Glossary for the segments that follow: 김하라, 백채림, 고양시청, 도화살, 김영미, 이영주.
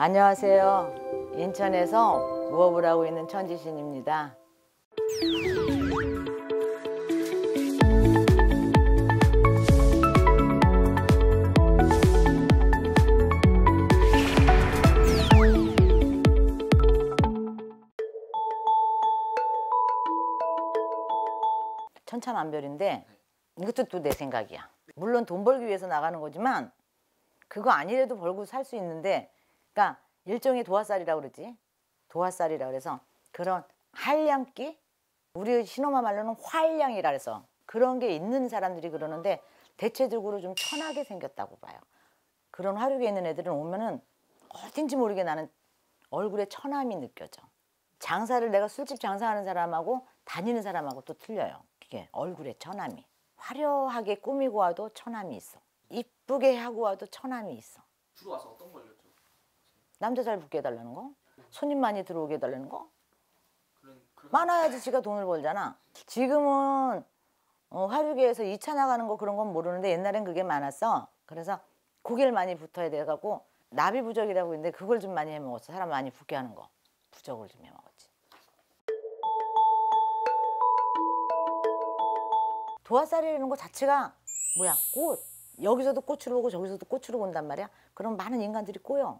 안녕하세요. 인천에서 무업을 하고 있는 천지신입니다. 천차만별인데 이것도 또 내 생각이야. 물론 돈 벌기 위해서 나가는 거지만 그거 아니래도 벌고 살 수 있는데, 그러니까 일종의 도화살이라고 그러지. 도화살이라고 그래서 그런 한량기? 우리 신호마 말로는 활량이라 그래서 그런 게 있는 사람들이 그러는데 대체적으로 좀 천하게 생겼다고 봐요. 그런 화력에 있는 애들은 오면은 어딘지 모르게 나는 얼굴에 천함이 느껴져. 장사를 내가 술집 장사하는 사람하고 다니는 사람하고 또 틀려요. 이게 얼굴에 천함이. 화려하게 꾸미고 와도 천함이 있어. 이쁘게 하고 와도 천함이 있어. 주로 와서 어떤 걸요? 남자 잘 붙게 해달라는 거? 손님 많이 들어오게 해달라는 거? 많아야지 지가 돈을 벌잖아. 지금은 화류계에서 2차 나가는 거 그런 건 모르는데 옛날엔 그게 많았어. 그래서 고개를 많이 붙어야 돼갖고 나비 부적이라고 있는데 그걸 좀 많이 해먹었어. 사람 많이 붙게 하는 거. 부적을 좀 해먹었지. 도화살이라는 거 자체가 뭐야? 꽃. 여기서도 꽃으로 오고 저기서도 꽃으로 온단 말이야. 그럼 많은 인간들이 꼬여.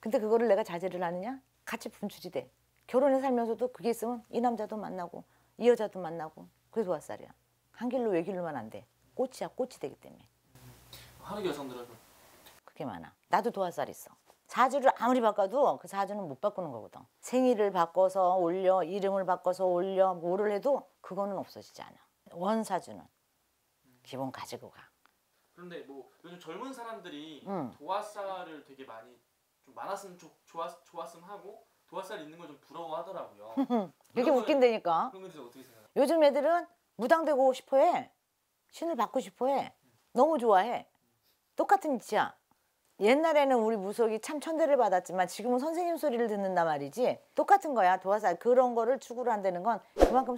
근데 그거를 내가 자제를 하느냐? 같이 분출이 돼. 결혼해 살면서도 그게 있으면 이 남자도 만나고 이 여자도 만나고 그게 도화살이야. 한 길로 외길로만 안 돼. 꽃이야 꽃이 되기 때문에. 하는 여성들은 그게 많아. 나도 도화살 있어. 사주를 아무리 바꿔도 그 사주는 못 바꾸는 거거든. 생일을 바꿔서 올려, 이름을 바꿔서 올려, 뭐를 해도 그거는 없어지지 않아. 원사주는 기본 가지고 가. 그런데 뭐 요즘 젊은 사람들이 도화살을 되게 많이 많았으면 좋았으면 하고 도화살 있는 걸 좀 부러워하더라고요. 이게 웃긴다니까. 그런 것들 어떻게 생각해요? 요즘 애들은 무당되고 싶어해. 신을 받고 싶어해. 너무 좋아해. 똑같은 짓이야. 옛날에는 우리 무속이 참 천대를 받았지만 지금은 선생님 소리를 듣는단 말이지. 똑같은 거야. 도화살 그런 거를 추구를 한다는 건 그만큼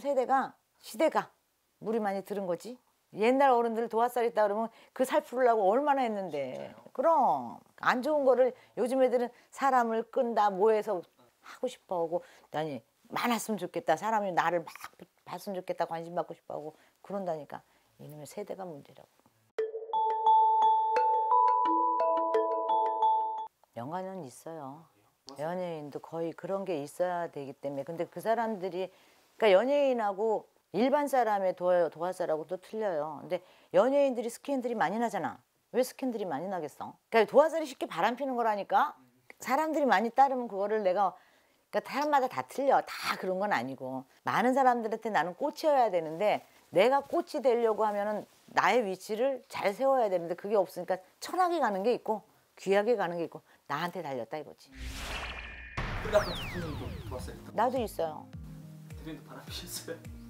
시대가 물이 많이 들은 거지. 옛날 어른들 도화살 있다 그러면 그 살 풀으려고 얼마나 했는데. 진짜요? 그럼 안 좋은 거를 요즘 애들은 사람을 끈다 뭐 해서 하고 싶어 하고, 아니 많았으면 좋겠다, 사람이 나를 막 봤으면 좋겠다, 관심 받고 싶어 하고 그런다니까. 이놈의 세대가 문제라고. 연관은 있어요. 연예인도 거의 그런 게 있어야 되기 때문에. 근데 그 사람들이, 그러니까 연예인하고 일반 사람의 도화살하고 또 틀려요. 근데 연예인들이 스캔들이 많이 나잖아. 왜 스캔들이 많이 나겠어? 그러니까 도화살이 쉽게 바람피는 거라니까. 사람들이 많이 따르면 그거를 내가, 그러니까 사람마다 다 틀려. 다 그런 건 아니고 많은 사람들한테 나는 꽃이어야 되는데 내가 꽃이 되려고 하면은 나의 위치를 잘 세워야 되는데 그게 없으니까 천하게 가는 게 있고 귀하게 가는 게 있고 나한테 달렸다 이거지. 나도 있어요. 대표님도 바람피셨어요?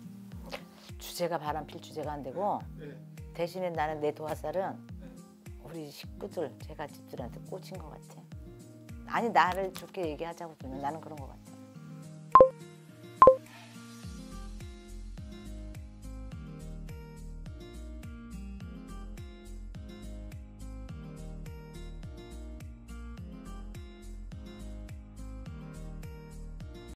주제가 바람필 주제가 안 되고, 네. 대신에 나는 내 도화살은, 네. 우리 식구들, 제가 집들한테 꽂힌 것 같아. 아니 나를 좋게 얘기하자고 보면 나는 그런 것 같아.